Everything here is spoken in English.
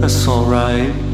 That's alright.